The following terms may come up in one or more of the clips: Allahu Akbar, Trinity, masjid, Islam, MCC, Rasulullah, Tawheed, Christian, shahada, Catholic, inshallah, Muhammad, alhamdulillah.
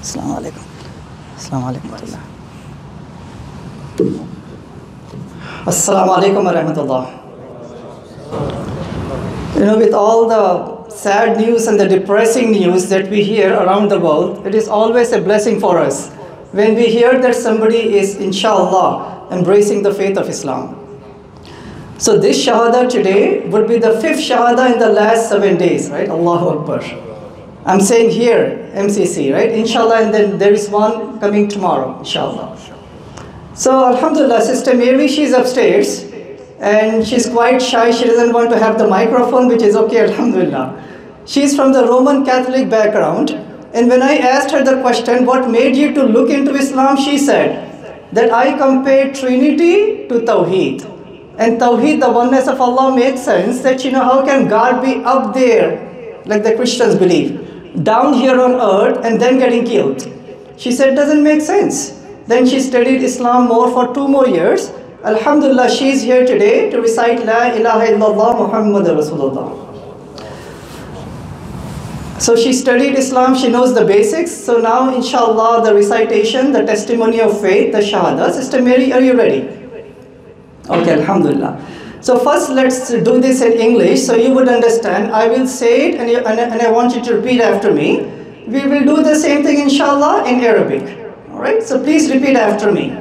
अस्सलाम वालेकुम। अस्सलाम वालेकुम रहमतुल्लाह। अस्सलाम वालेकुम रहमतुल्लाh। You know, with all the sad news and the depressing news that we hear around the world, it is always a blessing for us when we hear that somebody is, inshallah, embracing the faith of Islam. So this shahada today would be the 5th shahada in the last 7 days, right? Allahu Akbar. I'm saying here, MCC, right? Inshallah, and then there is one coming tomorrow, inshallah. So, alhamdulillah, Sister Mary, she's upstairs, and she's quite shy. She doesn't want to have the microphone, which is okay, alhamdulillah. She's from the Roman Catholic background, and when I asked her the question, what made you to look into Islam, she said that I compare Trinity to Tawheed. And Tawheed, the oneness of Allah, makes sense that, you know, how can God be up there, like the Christians believe, down here on earth and then getting killed? She said, doesn't make sense. Then she studied Islam more for 2 more years. Alhamdulillah, she is here today to recite La ilaha illallah Muhammad Rasulullah. So she studied Islam, she knows the basics. So now, inshallah, the recitation, the testimony of faith, the shahada. Sister Mary, are you ready? Okay, alhamdulillah. So first, let's do this in English so you would understand. I will say it and I want you to repeat after me. We will do the same thing, inshallah, in Arabic. Alright, so please repeat after me.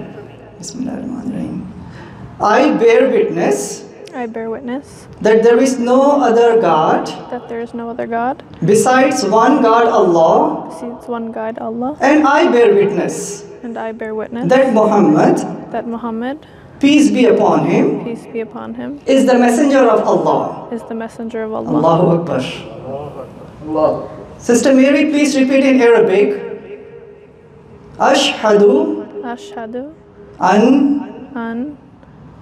I bear witness. I bear witness. That there is no other God. That there is no other God. Besides one God, Allah. Besides one God, Allah. And I bear witness. And I bear witness. That Muhammad. That Muhammad. Peace be upon him. Peace be upon him. Is the messenger of Allah. Is the messenger of Allah. Allahu Akbar. Allah. Sister Mary, please repeat in Arabic. Ashhadu. Ashhadu. An.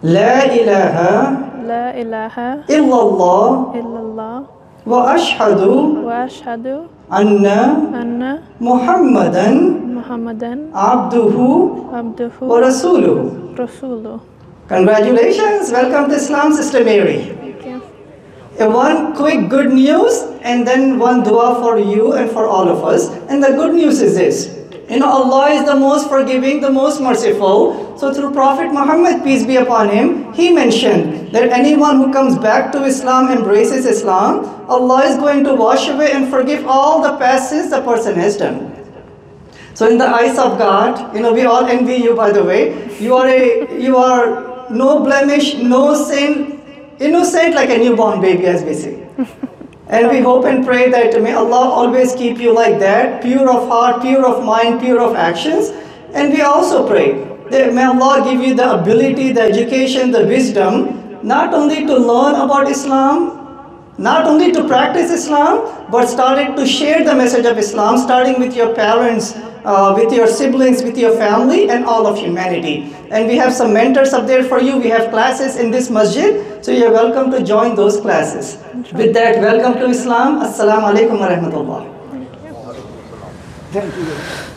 La ilaha. La ilaha. Illallah. Illallah. Wa ashhadu. Wa ashhadu. Anna. Muhammadan. Abduhu. Wa rasuluhu. Rasulu. Congratulations! Welcome to Islam, Sister Mary. Thank you. And one quick good news and then one dua for you and for all of us. And the good news is this. You know, Allah is the most forgiving, the most merciful. So through Prophet Muhammad, peace be upon him, he mentioned that anyone who comes back to Islam, embraces Islam, Allah is going to wash away and forgive all the past sins the person has done. So in the eyes of God, you know, we all envy you, by the way. You are no blemish, no sin, innocent like a newborn baby, as we say. And we hope and pray that may Allah always keep you like that, pure of heart, pure of mind, pure of actions. And we also pray that may Allah give you the ability, the education, the wisdom, not only to learn about Islam, not only to practice Islam, but started to share the message of Islam, starting with your parents, with your siblings, with your family, and all of humanity. And we have some mentors up there for you. We have classes in this masjid, so you're welcome to join those classes. With that, welcome to Islam. Assalamu alaikum wa rahmatullah. Thank you.